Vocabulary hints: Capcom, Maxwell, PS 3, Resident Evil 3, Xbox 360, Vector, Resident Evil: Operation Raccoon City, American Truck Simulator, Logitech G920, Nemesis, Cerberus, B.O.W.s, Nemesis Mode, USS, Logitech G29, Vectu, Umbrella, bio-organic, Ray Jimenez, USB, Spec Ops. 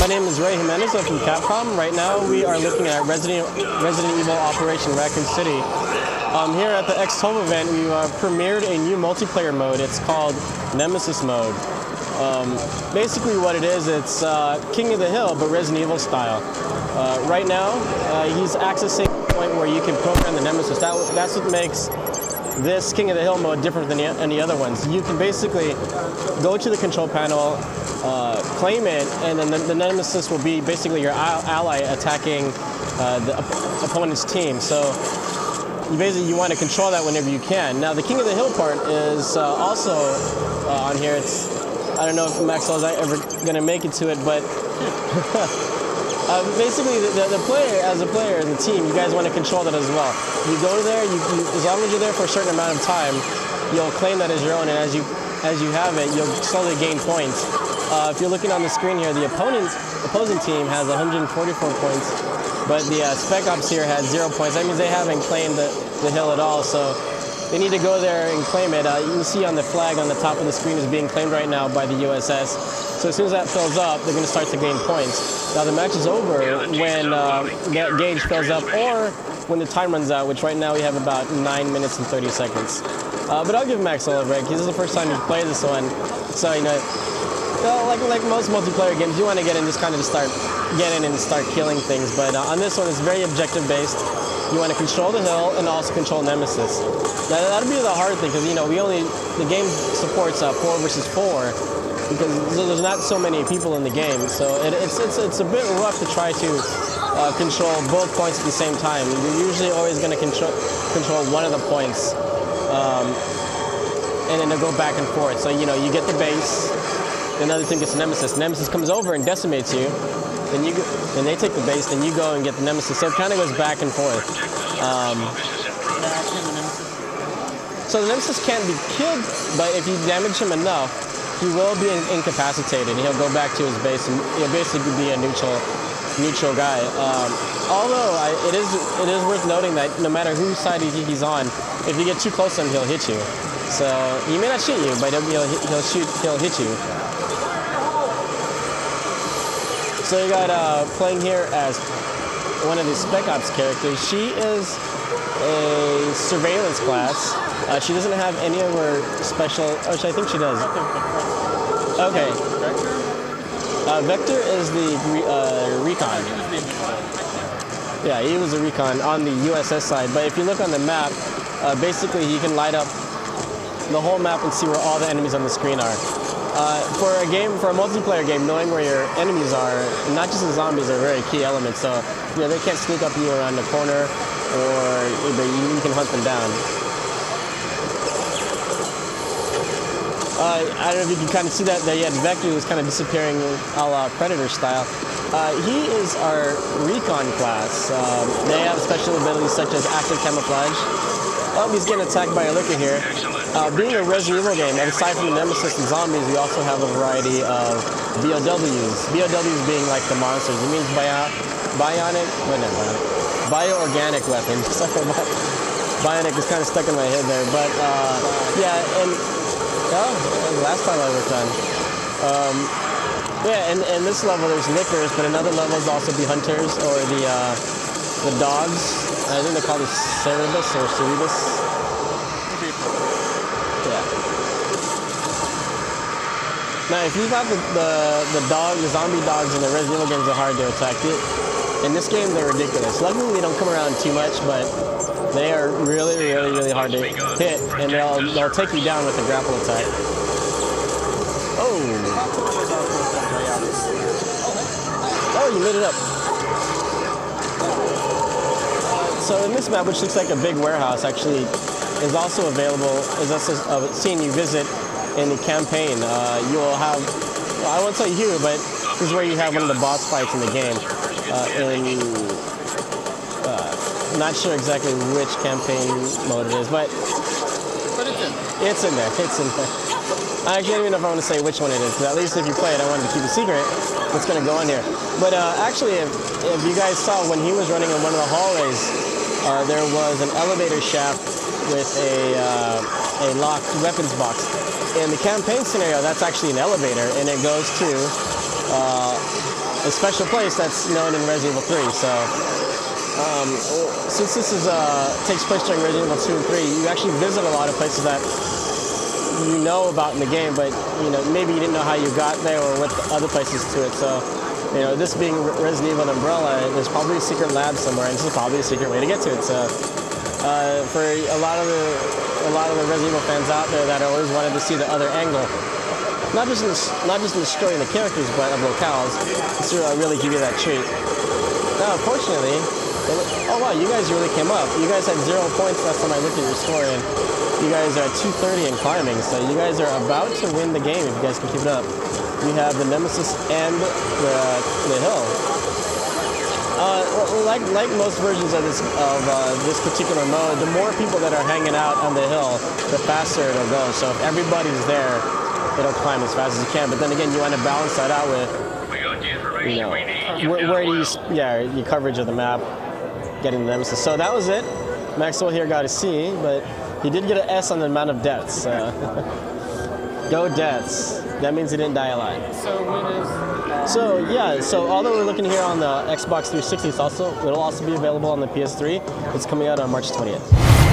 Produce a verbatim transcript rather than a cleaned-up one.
My name is Ray Jimenez. I'm from Capcom. Right now we are looking at Resident, Resident Evil Operation Raccoon City. Um, here at the X twelve event, we uh, premiered a new multiplayer mode. It's called Nemesis Mode. Um, basically what it is, it's uh, King of the Hill, but Resident Evil style. Uh, right now, uh, he's accessing the point where you can program the Nemesis. That, that's what makes this King of the Hill mode different than any other ones. You can basically go to the control panel, uh, claim it, and then the, the Nemesis will be basically your ally attacking uh, the op opponent's team. So you basically you want to control that whenever you can. Now the King of the Hill part is uh, also uh, on here. It's I don't know if Maxwell is ever going to make it to it, but uh, basically the, the, the player, as a player and the team, you guys want to control that as well. You go there, you, you, as long as you're there for a certain amount of time, you'll claim that as your own, and as you as you have it, you'll slowly gain points. Uh, if you're looking on the screen here, the opponent's, opposing team has one hundred forty-four points, but the uh, Spec Ops here has zero points. That means they haven't claimed the, the hill at all, so they need to go there and claim it. Uh, you can see on the flag on the top of the screen is being claimed right now by the U S S. So as soon as that fills up, they're going to start to gain points. Now the match is over when uh, that gauge fills up or when the time runs out, which right now we have about nine minutes and thirty seconds. Uh, but I'll give Maxwell a break. This is the first time he's played this one. So, you know, well, like, like most multiplayer games, you want to get in just kind of start getting and start killing things. But uh, on this one, it's very objective-based. You want to control the hill and also control Nemesis. Now, that'll be the hard thing because, you know, we only, the game supports uh, four versus four because there's not so many people in the game. So it, it's, it's, it's a bit rough to try to uh, control both points at the same time. You're usually always going to control, control one of the points um, and then they'll go back and forth. So, you know, you get the base, another team gets the Nemesis. Nemesis comes over and decimates you. Then you, then they take the base, then you go and get the Nemesis. So it kind of goes back and forth. Um, so the Nemesis can't be killed, but if you damage him enough, he will be in incapacitated. He'll go back to his base, and he'll basically be a neutral, neutral guy. Um, although I, it is, it is worth noting that no matter whose side he, he's on, if you get too close to him, he'll hit you. So he may not shoot you, but he'll, he'll, he'll shoot, he'll hit you. So you got uh, playing here as one of the Spec Ops characters. She is a surveillance class. Uh, she doesn't have any of her special. Oh, I think she does. Okay. Uh, Vector is the uh, recon. Yeah, he was a recon on the U S S side. But if you look on the map, uh, basically you can light up the whole map and see where all the enemies on the screen are. Uh, for a game, for a multiplayer game, knowing where your enemies are, not just the zombies, are a very key element. So, you know, they can't sneak up you around the corner, or either you, you can hunt them down. Uh, I don't know if you can kind of see that there. You had Vectu who's kind of disappearing, a la Predator style. Uh, he is our recon class. Um, they have special abilities such as active camouflage. Oh, he's getting attacked by a lurker here. Uh, being a Resident Evil game, and aside from the Nemesis and zombies, we also have a variety of B O W s. B O W s being like the monsters. It means bio bionic, wait, no, bio-organic weapons. Bionic is kind of stuck in my head there, but uh, yeah, and oh, last time I was done. Um, yeah, and, and this level there's lickers, but another level is also the hunters or the uh, the dogs. I think they call this Cerberus or Cerberus. Now, if you thought the, the, the dog, the zombie dogs in the Resident Evil games are hard to attack, it, in this game they're ridiculous. Luckily, they don't come around too much, but they are really, really, really hard to hit, and they'll, they'll take you down with a grapple attack. Oh! Oh, you lit it up. So in this map, which looks like a big warehouse, actually, is also available, is also a scene you visit in the campaign. Uh, you will have, well, I won't tell you here, but this is where you have one of the boss fights in the game. Uh, in, uh, not sure exactly which campaign mode it is, but it's in there, it's in there. I actually don't even know if I want to say which one it is, because at least if you play it, I wanted to keep a secret what's going to go on here. But uh, actually, if, if you guys saw, when he was running in one of the hallways, uh, there was an elevator shaft with a, uh, a locked weapons box. In the campaign scenario, that's actually an elevator, and it goes to uh, a special place that's known in Resident Evil three. So, um, since this is uh, takes place during Resident Evil two and three, you actually visit a lot of places that you know about in the game, but you know maybe you didn't know how you got there or what the other places to it. So, you know, this being Resident Evil and Umbrella, there's probably a secret lab somewhere, and this is probably a secret way to get to it. So, uh, for a lot of the a lot of the Resident Evil fans out there that always wanted to see the other angle. Not just in the, not just in the story and the characters, but of locales, to uh, really give you that treat. Now, unfortunately, oh wow, you guys really came up. You guys had zero points last time I looked at your score, and you guys are at two thirty and climbing. So you guys are about to win the game if you guys can keep it up. You have the Nemesis and the, the hill. Uh, like like most versions of this of uh, this particular mode, the more people that are hanging out on the hill, the faster it'll go. So if everybody's there, it'll climb as fast as you can, but then again, you want to balance that out with, you know, where, where do you, yeah, your coverage of the map, getting the Nemesis. So that was it. Maxwell here got a C, but he did get an S on the amount of deaths. So. Go deaths. That means he didn't die a lot. So when is? So yeah. So although we're looking here on the Xbox three sixty, it's also it'll also be available on the P S three. It's coming out on March twentieth.